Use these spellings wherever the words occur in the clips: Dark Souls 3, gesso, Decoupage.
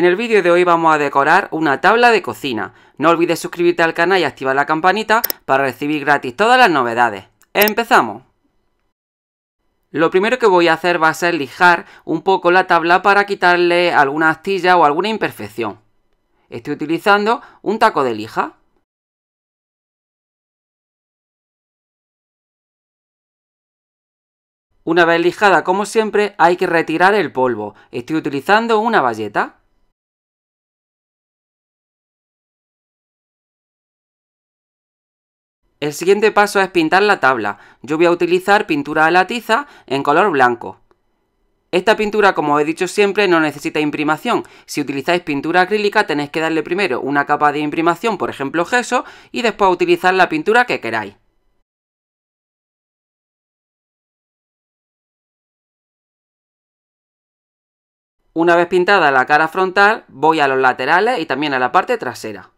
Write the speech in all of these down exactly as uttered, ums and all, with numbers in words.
En el vídeo de hoy vamos a decorar una tabla de cocina. No olvides suscribirte al canal y activar la campanita para recibir gratis todas las novedades. ¡Empezamos! Lo primero que voy a hacer va a ser lijar un poco la tabla para quitarle alguna astilla o alguna imperfección. Estoy utilizando un taco de lija. Una vez lijada, como siempre, hay que retirar el polvo. Estoy utilizando una bayeta. El siguiente paso es pintar la tabla. Yo voy a utilizar pintura a la tiza en color blanco. Esta pintura, como os he dicho siempre, no necesita imprimación. Si utilizáis pintura acrílica tenéis que darle primero una capa de imprimación, por ejemplo gesso, y después utilizar la pintura que queráis. Una vez pintada la cara frontal, voy a los laterales y también a la parte trasera.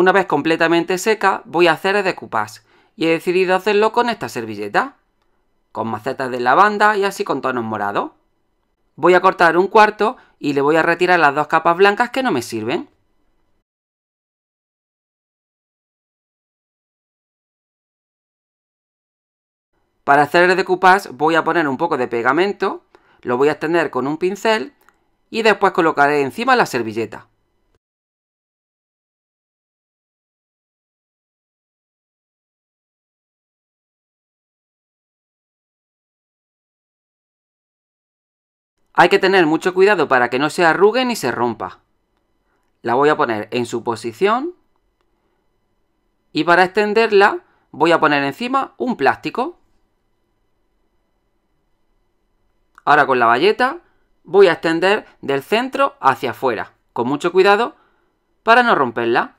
Una vez completamente seca, voy a hacer el decoupage y he decidido hacerlo con esta servilleta, con macetas de lavanda y así con tonos morados. Voy a cortar un cuarto y le voy a retirar las dos capas blancas que no me sirven. Para hacer el decoupage voy a poner un poco de pegamento, lo voy a extender con un pincel y después colocaré encima la servilleta. Hay que tener mucho cuidado para que no se arrugue ni se rompa. La voy a poner en su posición y para extenderla voy a poner encima un plástico. Ahora con la bayeta voy a extender del centro hacia afuera, con mucho cuidado para no romperla.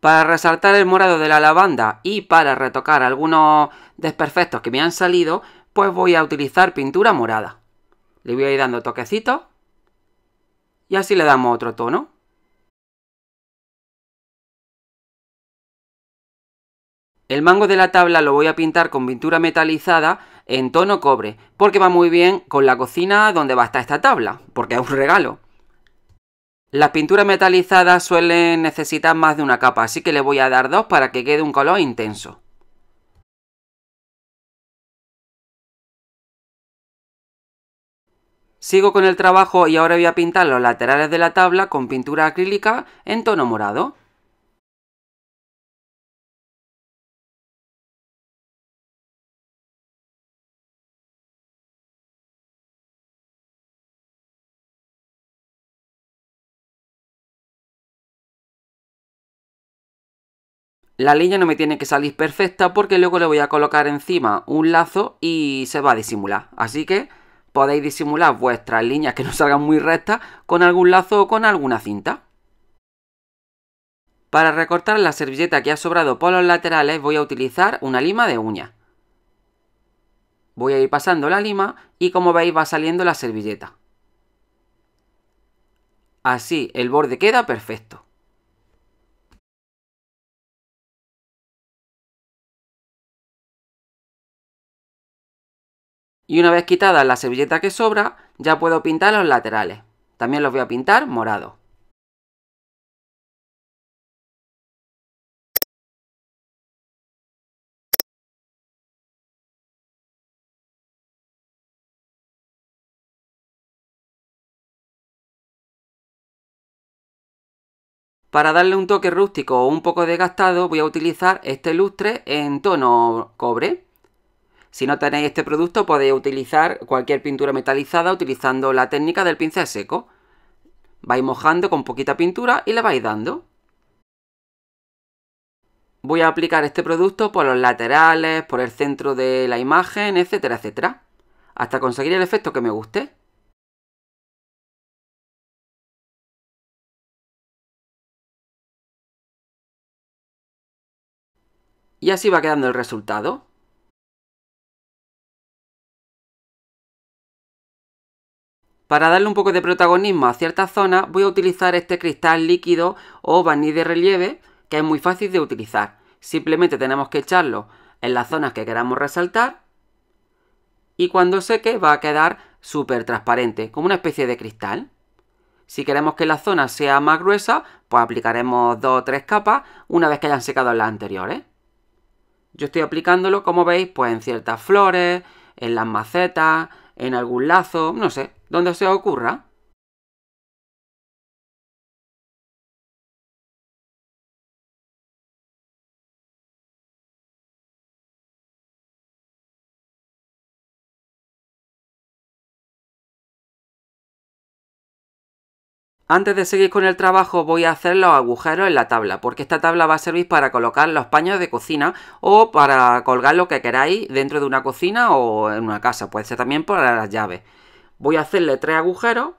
Para resaltar el morado de la lavanda y para retocar algunos desperfectos que me han salido, pues voy a utilizar pintura morada. Le voy a ir dando toquecitos y así le damos otro tono. El mango de la tabla lo voy a pintar con pintura metalizada en tono cobre, porque va muy bien con la cocina donde va a estar esta tabla, porque es un regalo. Las pinturas metalizadas suelen necesitar más de una capa, así que le voy a dar dos para que quede un color intenso. Sigo con el trabajo y ahora voy a pintar los laterales de la tabla con pintura acrílica en tono morado. La línea no me tiene que salir perfecta porque luego le voy a colocar encima un lazo y se va a disimular. Así que podéis disimular vuestras líneas que no salgan muy rectas con algún lazo o con alguna cinta. Para recortar la servilleta que ha sobrado por los laterales voy a utilizar una lima de uña. Voy a ir pasando la lima y como veis va saliendo la servilleta. Así el borde queda perfecto. Y una vez quitada la servilleta que sobra, ya puedo pintar los laterales. También los voy a pintar morado. Para darle un toque rústico o un poco desgastado, voy a utilizar este lustre en tono cobre. Si no tenéis este producto podéis utilizar cualquier pintura metalizada utilizando la técnica del pincel seco. Vais mojando con poquita pintura y le vais dando. Voy a aplicar este producto por los laterales, por el centro de la imagen, etcétera, etcétera, hasta conseguir el efecto que me guste. Y así va quedando el resultado. Para darle un poco de protagonismo a cierta zona, voy a utilizar este cristal líquido o barniz de relieve, que es muy fácil de utilizar. Simplemente tenemos que echarlo en las zonas que queramos resaltar y cuando seque va a quedar súper transparente, como una especie de cristal. Si queremos que la zona sea más gruesa, pues aplicaremos dos o tres capas una vez que hayan secado las anteriores. Yo estoy aplicándolo, como veis, pues en ciertas flores, en las macetas, en algún lazo, no sé, donde se os ocurra. Antes de seguir con el trabajo voy a hacer los agujeros en la tabla, porque esta tabla va a servir para colocar los paños de cocina o para colgar lo que queráis dentro de una cocina o en una casa, puede ser también para las llaves. Voy a hacerle tres agujeros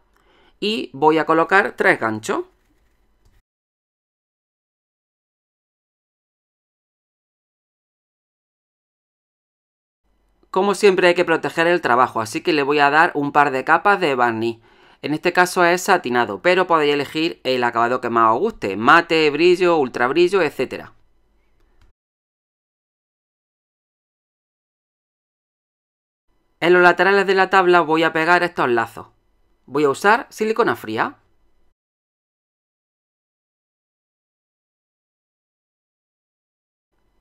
y voy a colocar tres ganchos. Como siempre hay que proteger el trabajo, así que le voy a dar un par de capas de barniz. En este caso es satinado, pero podéis elegir el acabado que más os guste, mate, brillo, ultra brillo, etcétera. En los laterales de la tabla voy a pegar estos lazos. Voy a usar silicona fría.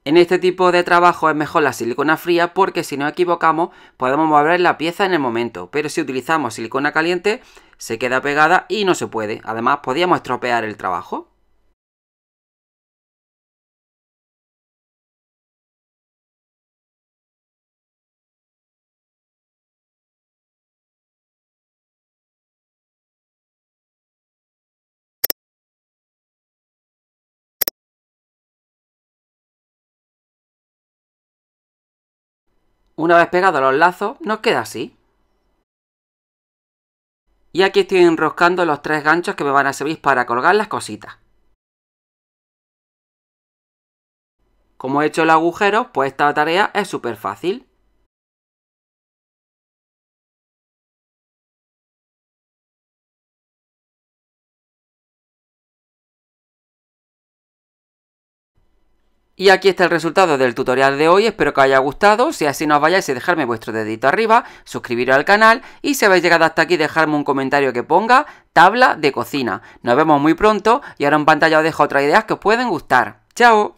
En este tipo de trabajo es mejor la silicona fría porque si nos equivocamos podemos mover la pieza en el momento, pero si utilizamos silicona caliente se queda pegada y no se puede. Además, podríamos estropear el trabajo. Una vez pegados los lazos, nos queda así. Y aquí estoy enroscando los tres ganchos que me van a servir para colgar las cositas. Como he hecho los agujeros, pues esta tarea es súper fácil. Y aquí está el resultado del tutorial de hoy, espero que os haya gustado, si así nos vayáis y dejarme vuestro dedito arriba, suscribiros al canal y si habéis llegado hasta aquí dejadme un comentario que ponga tabla de cocina. Nos vemos muy pronto y ahora en pantalla os dejo otras ideas que os pueden gustar. ¡Chao!